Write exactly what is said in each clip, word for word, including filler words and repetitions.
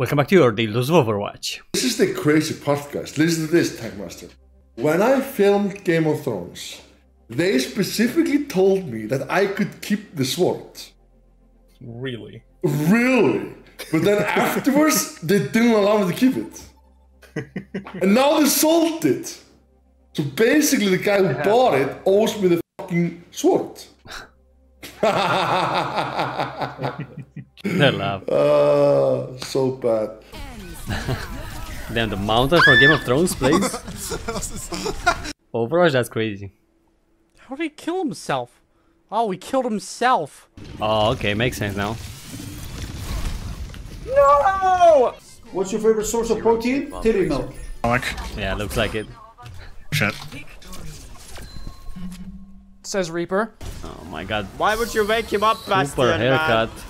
Welcome back to your Dildos of Overwatch. This is the crazy podcast. Listen to this, Tag Master. When I filmed Game of Thrones, they specifically told me that I could keep the sword. Really? Really? But then afterwards, they didn't allow me to keep it. And now they sold it. So basically, the guy who yeah. bought it owes me the fucking sword. They laugh. Uh, so bad. Damn, the mountain from Game of Thrones plays Overwatch, that's crazy. How did he kill himself? Oh, he killed himself. Oh, okay, makes sense now. No! What's your favorite source of protein? Titty milk. Yeah, looks like it. Shit. Says Reaper. Oh my god. Why would you wake him up, Bastion? Super haircut. Man?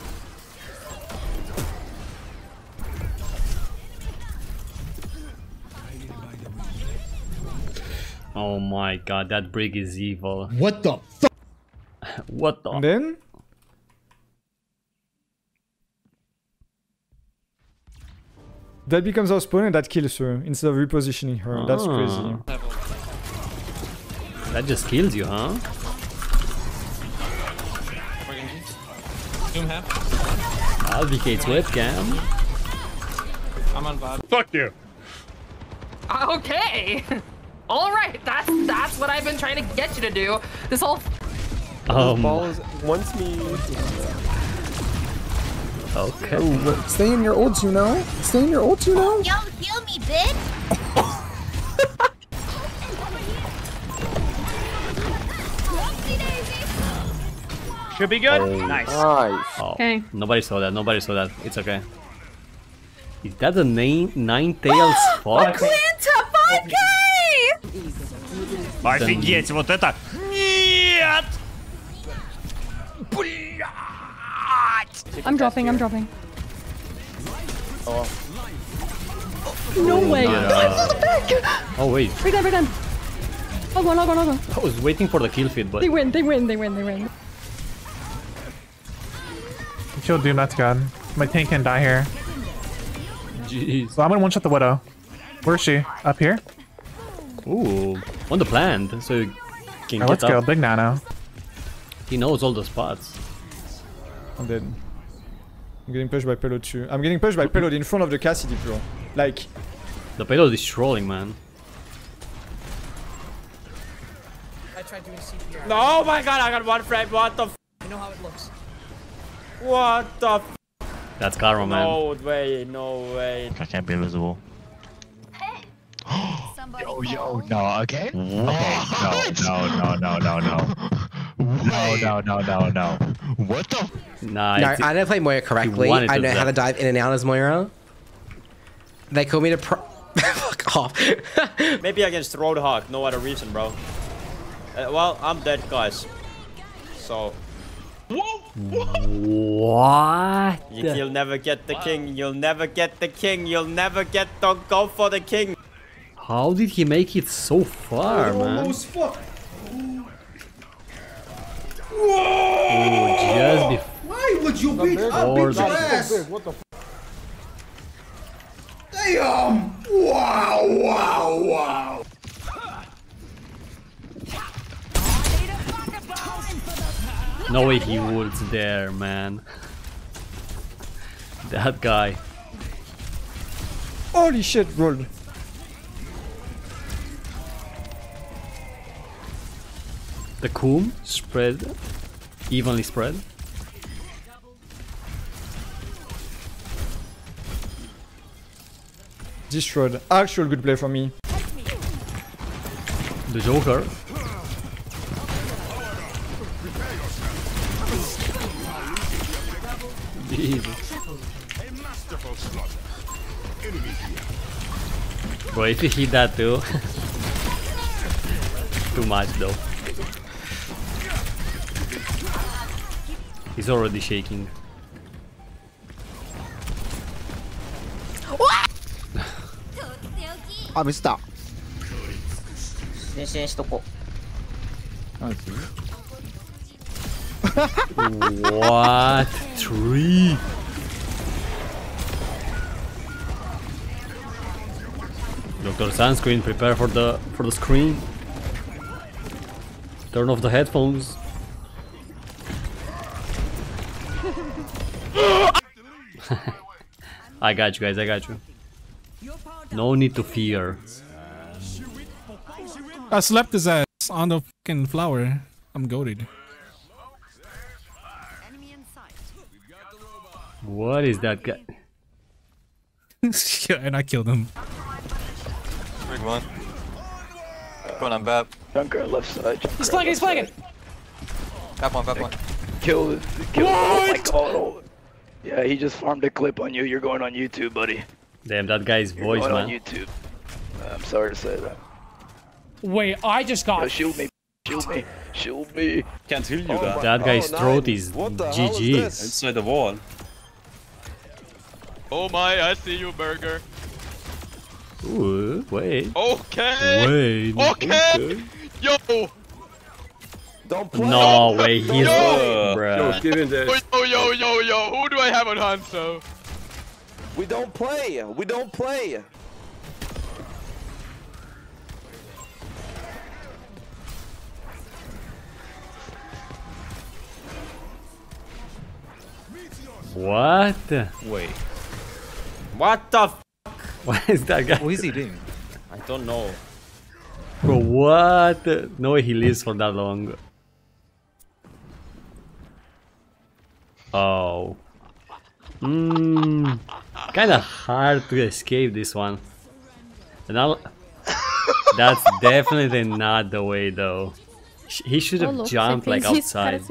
Oh my god, that brig is evil. What the fuck? What the? And then? That becomes our spawn and that kills her instead of repositioning her. Ah. That's crazy. That just kills you, huh? Advocates webcam. I'm on Bob. Fuck you. Okay. All right, that's that's what I've been trying to get you to do. This whole um, ball is once me. Okay. Oh, stay in your old Juno. Stay in your old Juno. Yo, heal me, bitch. Should be good. Oh, nice. Nice. Oh, okay. Nobody saw that. Nobody saw that. It's okay. Is that a nine nine tails fox? Офигеть, вот это... Нет! Блядь! I'm dropping, I'm dropping. Oh. No way! Yeah. Oh wait. Right down, right down. I'll go, I'll go, I'll go. I was waiting for the kill feed, but... They win, they win, they win, they win. She'll do nuts, god. My tank can die here. Jeez. So I'm gonna one-shot the Widow. Where is she? Up here? Ooh, on the plant, so you can right, get let's up. Go, big nano. He knows all the spots. I'm dead. I'm getting pushed by payload too. I'm getting pushed by payload in front of the Cassidy, bro. Like... The payload is trolling, man. I tried doing C P R. Oh my god, I got one frame, what the f***? You know how it looks. What the f***? That's karma, man. No way, no way. I can't be invisible. Yo, yo, no, okay? What? Okay, no, no, no, no, no, no. No, no, no, no, no. What the? Nah, no, I didn't play Moira correctly. I know how to dive in and out as Moira. They called me to pro- Fuck off. Maybe against Roadhog, no other reason, bro. Uh, well, I'm dead, guys. So... Whoa! What? You, you'll never get the wow. king, you'll never get the king, you'll never get the- Go for the king! How did he make it so far, oh, man? Almost fuck. Whoa! Ooh, just be Why would you beat up your ass? What the f? Damn! Wow! Wow! Wow! No way he was there, man. That guy. Holy shit, rolled. The coom spread, evenly spread. Destroyed. Actual good play for me. The Joker. Jesus. Bro, if you hit that too, too much though. He's already shaking. What? I'm stuck. What? Three. Doctor Sunscreen, prepare for the for the screen. Turn off the headphones. I got you guys, I got you. No need to fear. I slapped his ass on the fucking flower. I'm goated. What is that guy? Yeah, and I killed him. Big one. Come on, I'm bad. Junker left side. Junker, he's flanking, he's flanking! Bap one, bap one. Kill it. Kill it. Oh my god. Oh. Yeah, he just farmed a clip on you. You're going on YouTube, buddy. Damn, that guy's You're voice, going man. On YouTube. Uh, I'm sorry to say that. Wait, I just got. Yo, shield me, shield me, shield me. Can't heal you, oh, guys. That guy's oh, throat nine. Is what the G G. Hell is inside the wall. Oh my, I see you, Burger. Ooh, wait. Okay. Wait. Okay. okay. Yo. Don't play. No way, he's playing, bruh. Yo, this. yo, yo, yo, yo, who do I have on Hanzo? We don't play, we don't play. What? Wait. What the f***? What is that guy? What is he doing? I don't know. Bro, what? No way he lives for that long. Oh. Mmm. Kinda hard to escape this one. And I'll... That's definitely not the way though. He should have jumped like outside.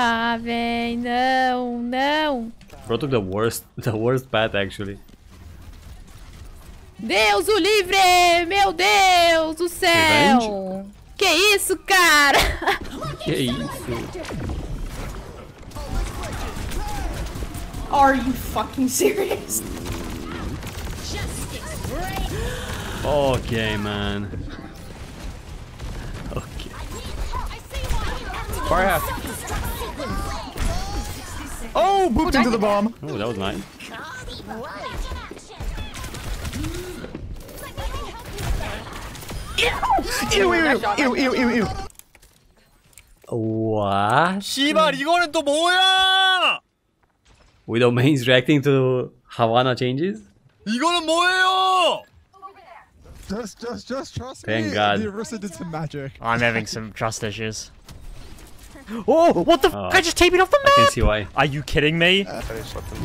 Ah, véi, não, não. Bro took the worst, the worst path actually. Deus o livre! Meu Deus do céu! Revenge? Que isso, cara? Que isso? Are you fucking serious? Okay, man. Okay. Fire half. Oh, booped into the bomb. Oh, that was nice. Ew, ew, ew, ew, ew, ew. What? 씨발, 이거는 또 뭐야? Widow mains reacting to Havana changes? 이거는 뭐예요? Just, just, just trust Thank me. God. The Arisa did some magic. Oh, I'm having some trust issues. Oh, what the oh. f? I just taped it off the map! I can see why. Are you kidding me? Uh,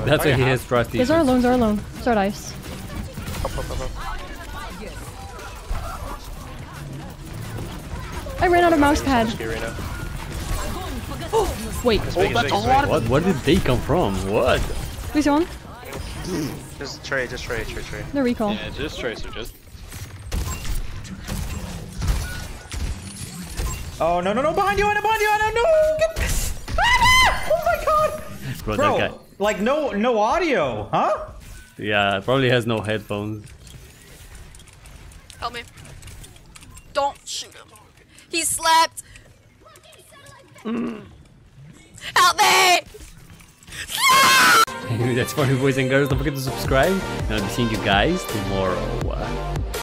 That's why he has trust issues. He's our loans, our loan. It's our dice. Up, up, up, up. I ran out of mouse pad. Oh, wait, oh, that's a lot of what? Where did they come from? What? Who's on? Just trade, just trade, trade, trade. No recall. Yeah, just trade, so just. Oh, no, no, no, behind you, Anna, behind you, Anna, no! Get... Ah, no! Oh my god! Bro, Bro that guy. Like, no, no audio, huh? Yeah, probably has no headphones. Help me. Don't shoot him. He slapped! Mm. Help me! Anyway, that's for you boys and girls. Don't forget to subscribe, and I'll be seeing you guys tomorrow.